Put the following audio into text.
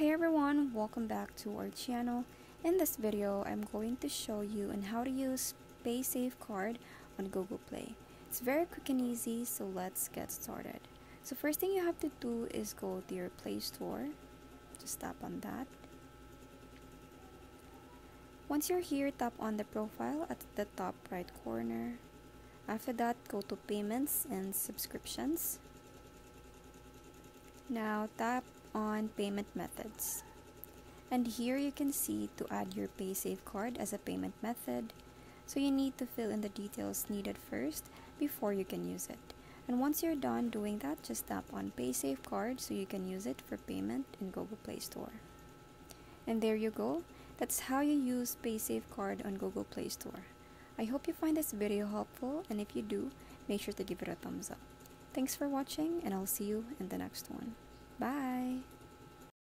Hey everyone, welcome back to our channel. In this video, I'm going to show you on how to use Paysafecard on Google Play. It's very quick and easy, so let's get started. So first thing you have to do is go to your Play Store. Just tap on that. Once you're here, tap on the profile at the top right corner. After that, go to Payments and Subscriptions. Now tap on payment methods, and here you can see to add your Paysafecard as a payment method, so you need to fill in the details needed first before you can use it. And once you're done doing that, just tap on Paysafecard so you can use it for payment in Google Play Store. And there you go, that's how you use Paysafecard on Google Play Store. I hope you find this video helpful, and if you do, make sure to give it a thumbs up. Thanks for watching, and I'll see you in the next one. Bye!